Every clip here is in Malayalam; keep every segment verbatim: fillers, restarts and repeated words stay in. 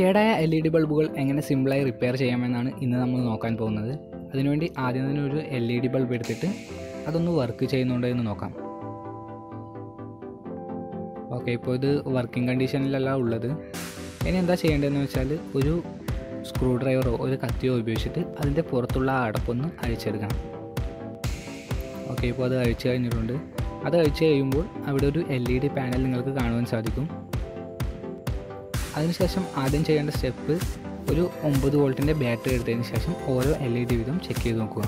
കേടായ എൽ ഇ ഡി ബൾബുകൾ എങ്ങനെ സിമ്പിളായി റിപ്പയർ ചെയ്യാമെന്നാണ് ഇന്ന് നമ്മൾ നോക്കാൻ പോകുന്നത്. അതിനുവേണ്ടി ആദ്യം തന്നെ ഒരു എൽ ഇ ഡി ബൾബ് എടുത്തിട്ട് അതൊന്ന് വർക്ക് ചെയ്യുന്നുണ്ടോ എന്ന് നോക്കാം. ഓക്കെ, ഇപ്പോൾ ഇത് വർക്കിംഗ് കണ്ടീഷനിലല്ല ഉള്ളത്. ഇനി എന്താ ചെയ്യേണ്ടതെന്ന് വെച്ചാൽ ഒരു സ്ക്രൂ ഡ്രൈവറോ ഒരു കത്തിയോ ഉപയോഗിച്ചിട്ട് അതിൻ്റെ പുറത്തുള്ള അടപ്പൊന്ന് അഴിച്ചെടുക്കണം. ഓക്കെ, ഇപ്പോൾ അത് അഴിച്ചു കഴിഞ്ഞിട്ടുണ്ട്. അത് അഴിച്ചു കഴിയുമ്പോൾ അവിടെ ഒരു എൽ ഇ ഡി പാനൽ നിങ്ങൾക്ക് കാണുവാൻ സാധിക്കും. അതിനുശേഷം ആദ്യം ചെയ്യേണ്ട സ്റ്റെപ്പ് ഒരു ഒമ്പത് വോൾട്ടിൻ്റെ ബാറ്ററി എടുത്തതിന് ശേഷം ഓരോ എൽ ഇ ഡി വീതം ചെക്ക് ചെയ്ത് നോക്കുക.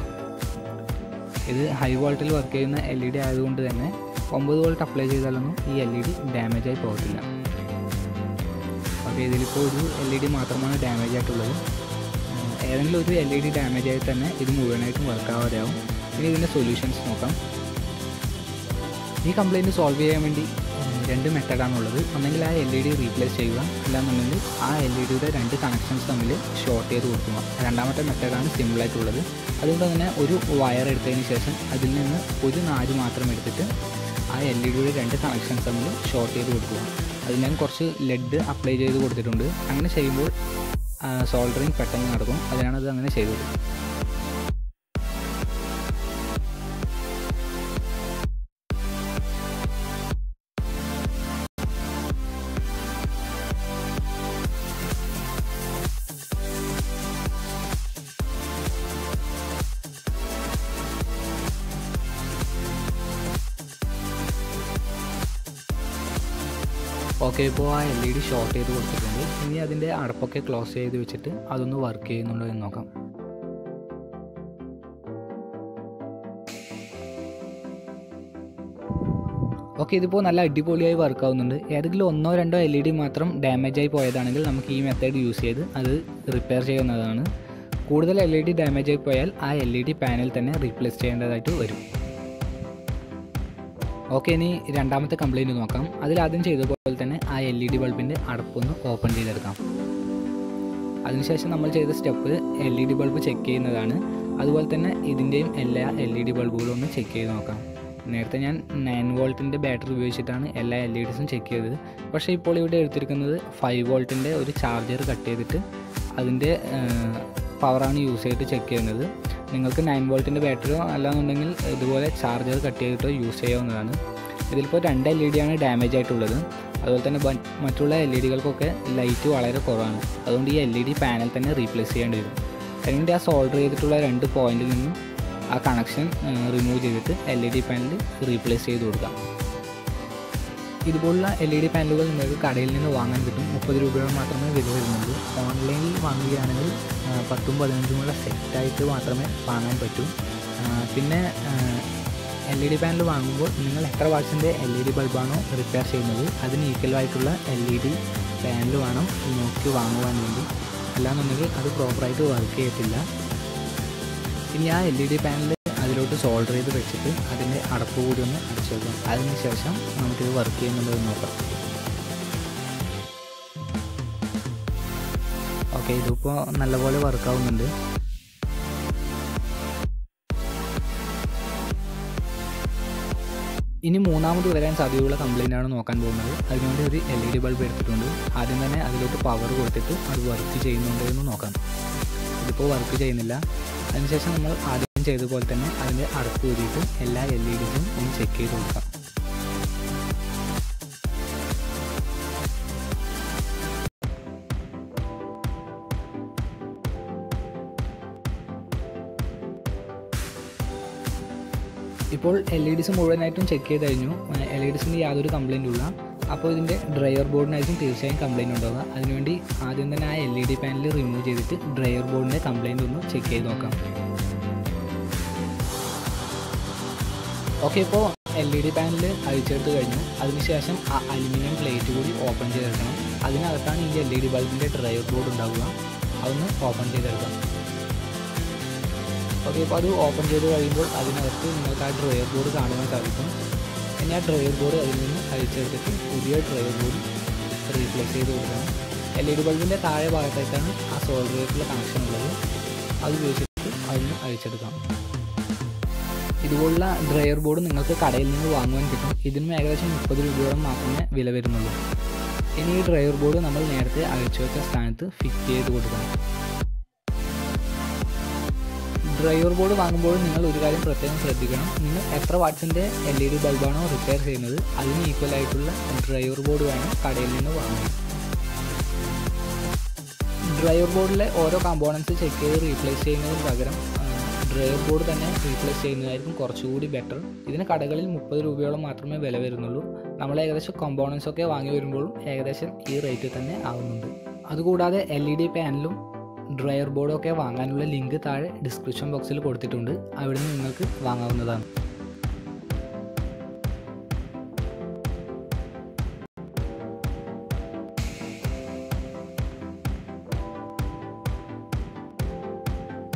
ഇത് ഹൈ വോൾട്ടിൽ വർക്ക് ചെയ്യുന്ന എൽ ഇ ഡി ആയതുകൊണ്ട് തന്നെ ഒമ്പത് വോൾട്ട് അപ്ലൈ ചെയ്താലൊന്നും ഈ എൽ ഇ ഡി ഡാമേജ് ആയി പോകത്തില്ല. അപ്പോൾ ഇതിലിപ്പോൾ ഒരു എൽ ഇ ഡി മാത്രമാണ് ഡാമേജ് ആയിട്ടുള്ളത്. ഏതെങ്കിലും ഒരു എൽ ഇ ഡി ഡാമേജ് ആയി തന്നെ ഇത് മുഴുവനായിട്ടും വർക്കാവാതെയാവും. ഇനി ഇതിൻ്റെ സൊല്യൂഷൻസ് നോക്കാം. ഈ കംപ്ലയിൻറ്റ് സോൾവ് ചെയ്യാൻ വേണ്ടി രണ്ട് മെത്തേഡാണുള്ളത്. ഒന്നെങ്കിൽ ആ എൽ ഇ ഡി റീപ്ലേസ് ചെയ്യുക, അല്ലാന്നുണ്ടെങ്കിൽ ആ എൽ ഇ ഡിയുടെ രണ്ട് കണക്ഷൻസ് തമ്മിൽ ഷോർട്ട് ചെയ്ത് കൊടുക്കുക. രണ്ടാമത്തെ മെത്തേഡാണ് സിമ്പിളായിട്ടുള്ളത്. അതുകൊണ്ട് തന്നെ ഒരു വയർ എടുത്തതിന് ശേഷം അതിൽ നിന്ന് ഒരു നാല് മാത്രം എടുത്തിട്ട് ആ എൽ ഇ ഡിയുടെ രണ്ട് കണക്ഷൻസ് തമ്മിൽ ഷോർട്ട് ചെയ്ത് കൊടുക്കുക. അതിൽ ഞാൻ കുറച്ച് ലെഡ് അപ്ലൈ ചെയ്ത് കൊടുത്തിട്ടുണ്ട്. അങ്ങനെ ചെയ്യുമ്പോൾ സോൾഡറിങ് പെട്ടെന്ന് നടക്കും. അതിനാണ് അത് അങ്ങനെ ചെയ്തത്. ഓക്കെ, ഇപ്പോൾ ആ എൽ ഇ ഡി ഷോർട്ട് ചെയ്ത് കൊടുത്തിട്ടുണ്ട്. ഇനി അതിൻ്റെ അടപ്പൊക്കെ ക്ലോസ് ചെയ്ത് വെച്ചിട്ട് അതൊന്ന് വർക്ക് ചെയ്യുന്നുണ്ടോ എന്ന് നോക്കാം. ഓക്കെ, ഇതിപ്പോൾ നല്ല അടിപൊളിയായി വർക്ക് ആവുന്നുണ്ട്. ഏതെങ്കിലും ഒന്നോ രണ്ടോ എൽ ഇ ഡി മാത്രം ഡാമേജ് ആയി പോയതാണെങ്കിൽ നമുക്ക് ഈ മെത്തേഡ് യൂസ് ചെയ്ത് അത് റിപ്പയർ ചെയ്യുന്നതാണ്. കൂടുതൽ എൽ ഇ ഡി ഡാമേജ് ആയി പോയാൽ ആ എൽ ഇ ഡി പാനൽ തന്നെ റീപ്ലേസ് ചെയ്യേണ്ടതായിട്ട് വരും. ഓക്കെ, ഇനി രണ്ടാമത്തെ കംപ്ലയിൻറ്റ് നോക്കാം. അതിലാദ്യം ചെയ്ത പോലെ തന്നെ ആ എൽ ഇ ഡി ബൾബിൻ്റെ അടപ്പൊന്ന് ഓപ്പൺ ചെയ്തെടുക്കാം. അതിനുശേഷം നമ്മൾ ചെയ്ത step L E D bulb check ചെയ്യുന്നതാണ്. അതുപോലെ തന്നെ ഇതിൻ്റെയും എല്ലാ എൽ ഇ ഡി ബൾബുകളും ഒന്ന് ചെക്ക് ചെയ്ത് നോക്കാം. നേരത്തെ ഞാൻ നയൻ വോൾട്ടിൻ്റെ ബാറ്ററി ഉപയോഗിച്ചിട്ടാണ് എല്ലാ എൽ ഇ ഡിസും ചെക്ക് ചെയ്തത്. പക്ഷേ ഇപ്പോൾ ഇവിടെ എടുത്തിരിക്കുന്നത് ഫൈവ് വോൾട്ടിൻ്റെ ഒരു ചാർജർ കട്ട് ചെയ്തിട്ട് അതിൻ്റെ പവറാണ് യൂസ് ചെയ്തിട്ട് ചെക്ക് ചെയ്യുന്നത്. നിങ്ങൾക്ക് നയൻ വോൾട്ടിൻ്റെ ബാറ്ററിയോ അല്ലാന്നുണ്ടെങ്കിൽ ഇതുപോലെ ചാർജർ കട്ട് ചെയ്തിട്ടോ യൂസ് ചെയ്യാവുന്നതാണ്. ഇതിലിപ്പോൾ രണ്ട് എൽ ഇ ഡിയാണ് ഡാമേജ് ആയിട്ടുള്ളത്. അതുപോലെ തന്നെ മറ്റുള്ള എൽ ഇ ഡികൾക്കൊക്കെ ലൈറ്റ് വളരെ കുറവാണ്. അതുകൊണ്ട് ഈ എൽ ഇ ഡി പാനൽ തന്നെ റീപ്ലേസ് ചെയ്യേണ്ടി വരും. അതിൻ്റെ ആ സോൾഡർ ചെയ്തിട്ടുള്ള രണ്ട് പോയിന്റിൽ നിന്നും ആ കണക്ഷൻ റിമൂവ് ചെയ്തിട്ട് L E D panel replace ചെയ്ത് കൊടുക്കാം. ഇതുപോലുള്ള എൽ ഇ ഡി പാനലുകൾ നിങ്ങൾക്ക് കടയിൽ നിന്ന് വാങ്ങാൻ കിട്ടും. മുപ്പത് രൂപ മാത്രമേ വില വരുന്നുള്ളൂ. ഓൺലൈനിൽ വാങ്ങുകയാണെങ്കിൽ പത്തും പതിനഞ്ചുമുള്ള സെറ്റായിട്ട് മാത്രമേ വാങ്ങാൻ പറ്റൂ. പിന്നെ എൽ ഇ ഡി പാനൽ വാങ്ങുമ്പോൾ നിങ്ങൾ എത്ര വാട്ട്സിൻ്റെ എൽ ഇ ഡി ബൾബാണോ റിപ്പയർ ചെയ്യുന്നത് അതിന് ഈക്വലായിട്ടുള്ള എൽ ഇ ഡി പാനൽ വേണം നോക്കി വാങ്ങുവാൻ വേണ്ടി. അല്ലാന്നുണ്ടെങ്കിൽ അത് പ്രോപ്പറായിട്ട് വർക്ക് ചെയ്യത്തില്ല. ഇനി ആ എൽ ഇ ഡി പാനൽ അതിലോട്ട് സോൾഡർ ചെയ്ത് വെച്ചിട്ട് അതിൻ്റെ അടപ്പ് കൂടി ഒന്ന് അടിച്ചു വെക്കാം. അതിനുശേഷം നമുക്കിത് വർക്ക് ചെയ്യുന്നുണ്ടോ എന്ന് നോക്കാം. ഓക്കെ, ഇതിപ്പോൾ നല്ലപോലെ വർക്കാവുന്നുണ്ട്. ഇനി മൂന്നാമത് വരാൻ സാധ്യതയുള്ള കംപ്ലയിൻ്റാണ് നോക്കാൻ പോകുന്നത്. അതിനുവേണ്ടി ഒരു എൽ ഇ ഡി ബൾബ് എടുത്തിട്ടുണ്ട്. ആദ്യം തന്നെ അതിലോട്ട് പവർ കൊടുത്തിട്ട് അത് വർക്ക് ചെയ്യുന്നുണ്ടോ എന്ന് നോക്കാം. ഇതിപ്പോൾ വർക്ക് ചെയ്യുന്നില്ല. അതിനുശേഷം നമ്മൾ ആദ്യം ചെയ്തതുപോലെ തന്നെ അതിൻ്റെ അടപ്പ് കൂടിയിട്ട് എല്ലാ എൽ ഇ ഡിയും ഒന്ന് ചെക്ക് ചെയ്ത് കൊടുക്കാം. ഇപ്പോൾ എൽ ഇ ഡിസ് മുഴുവനായിട്ടും ചെക്ക് ചെയ്ത് കഴിഞ്ഞു. എൽ ഇ ഡിസിന് യാതൊരു കംപ്ലയിൻറ്റും ഇല്ല. അപ്പോൾ ഇതിൻ്റെ ഡ്രയർ ബോർഡിനായിരിക്കും തീർച്ചയായും കംപ്ലയിൻറ്റ് ഉണ്ടാവുക. അതിനുവേണ്ടി ആദ്യം തന്നെ ആ L E D panel remove ചെയ്തിട്ട് ഡ്രയർ ബോർഡിൻ്റെ കംപ്ലയിൻ്റ് ഒന്ന് ചെക്ക് ചെയ്ത് നോക്കാം. ഓക്കെ, ഇപ്പോൾ എൽ ഇ ഡി പാനൽ അഴിച്ചെടുത്ത് കഴിഞ്ഞു. അതിനുശേഷം ആ അലുമിനിയം പ്ലേറ്റ് കൂടി ഓപ്പൺ ചെയ്തെടുക്കണം. അതിനകത്താണ് ഈ എൽ ഇ ഡി ബൾബിൻ്റെ ഡ്രൈവർ ബോർഡ് ഉണ്ടാവുക. അതൊന്ന് ഓപ്പൺ ചെയ്തെടുക്കാം. ഓക്കെ, ഇപ്പോൾ അത് ഓപ്പൺ ചെയ്ത് കഴിയുമ്പോൾ അതിനകത്ത് നിങ്ങൾക്ക് ആ ഡ്രൈവർ ബോർഡ് കാണുവാൻ സാധിക്കും. ഇനി ആ ഡ്രൈവർ ബോർഡ് അതിൽ നിന്ന് അഴിച്ചെടുത്തിട്ട് പുതിയ ഡ്രൈവർ ബോർഡ് റീപ്ലേസ് ചെയ്ത് കൊടുക്കണം. എൽ ഇ ഡി ബൾബിൻ്റെ താഴെ ഭാഗത്തായിട്ടാണ് ആ സോൾഡറിലേക്കുള്ള കണക്ഷൻ ഉള്ളത്. അത് ഉപയോഗിച്ചിട്ട് അതിന് അഴിച്ചെടുക്കാം. ഇതുപോലുള്ള ഡ്രയർ ബോർഡ് നിങ്ങൾക്ക് കടയിൽ നിന്ന് വാങ്ങുവാൻ കിട്ടും. ഇതിനും ഏകദേശം മുപ്പത് രൂപയോളം മാത്രമേ വില വരുന്നുള്ളൂ. ഇനി ഈ ഡ്രൈവർ ബോർഡ് നമ്മൾ നേരത്തെ അഴിച്ചു വെച്ച സ്ഥാനത്ത് ഫിറ്റ് ചെയ്ത് കൊടുക്കണം. ഡ്രൈവർ ബോർഡ് വാങ്ങുമ്പോൾ നിങ്ങൾ ഒരു കാര്യം പ്രത്യേകം ശ്രദ്ധിക്കണം. നിങ്ങൾ എത്ര വാട്ട്സിൻ്റെ എൽ ഇ ഡി ബൾബാണോ റിപ്പയർ ചെയ്യുന്നത് അതിന് ഈക്വൽ ആയിട്ടുള്ള ഡ്രൈവർ ബോർഡ് വേണം കടയിൽ നിന്ന് വാങ്ങുന്നത്. ഡ്രൈവർ ബോർഡിലെ ഓരോ കമ്പോണൻസ് ചെക്ക് ചെയ്ത് റീപ്ലേസ് ചെയ്യുന്നതിന് പകരം ഡ്രൈവർ ബോർഡ് തന്നെ റീപ്ലേസ് ചെയ്യുന്നതായിരിക്കും കുറച്ചുകൂടി ബെറ്റർ. ഇതിന് കടകളിൽ മുപ്പത് രൂപയോളം മാത്രമേ വില വരുന്നുള്ളൂ. നമ്മൾ ഏകദേശം കമ്പോണൻസ് ഒക്കെ വാങ്ങി വരുമ്പോഴും ഏകദേശം ഈ റേറ്റ് തന്നെ ആവുന്നുണ്ട്. അതുകൂടാതെ എൽ ഇ ഡി പാനലും ഡ്രൈവർ ബോർഡൊക്കെ വാങ്ങാനുള്ള ലിങ്ക് താഴെ ഡിസ്ക്രിപ്ഷൻ ബോക്സിൽ കൊടുത്തിട്ടുണ്ട്. അവിടെ നിന്ന് നിങ്ങൾക്ക് വാങ്ങാവുന്നതാണ്.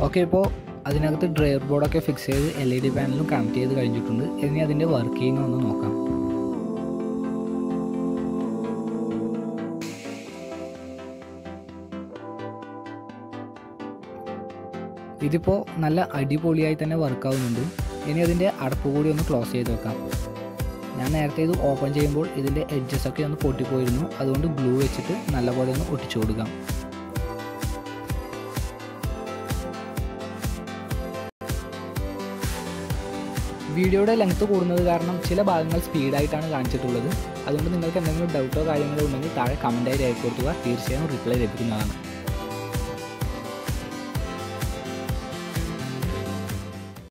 ഓക്കെ, ഇപ്പോൾ അതിനകത്ത് ഡ്രൈവർ ബോർഡൊക്കെ ഫിക്സ് ചെയ്ത് എൽ ഇ ഡി പാനലും കണക്ട് ചെയ്ത് കഴിഞ്ഞിട്ടുണ്ട്. ഇനി അതിൻ്റെ വർക്കിംഗ് ഒന്ന് നോക്കാം. ഇതിപ്പോൾ നല്ല അടിപൊളിയായി തന്നെ വർക്കാവുന്നുണ്ട്. ഇനി അതിൻ്റെ അടപ്പ് കൂടി ഒന്ന് ക്ലോസ് ചെയ്ത് വെക്കാം. ഞാൻ നേരത്തെ ഇത് ഓപ്പൺ ചെയ്യുമ്പോൾ ഇതിൻ്റെ എഡ്ജസ് ഒക്കെ ഒന്ന് പൊട്ടിപ്പോയിരുന്നു. അതുകൊണ്ട് ഗ്ലൂ വെച്ചിട്ട് നല്ലപോലെ ഒന്ന് ഒട്ടിച്ചു കൊടുക്കാം. വീഡിയോയുടെ ലെങ്ത്ത് കൂടുന്നത് കാരണം ചില ഭാഗങ്ങൾ സ്പീഡായിട്ടാണ് കാണിച്ചിട്ടുള്ളത്. അതുകൊണ്ട് നിങ്ങൾക്ക് എന്തെങ്കിലും ഡൗട്ടോ കാര്യങ്ങളോ ഉണ്ടെങ്കിൽ താഴെ കമൻറ്റായി രേഖപ്പെടുത്തുക. തീർച്ചയായും റിപ്ലൈ ലഭിക്കുന്നതാണ്.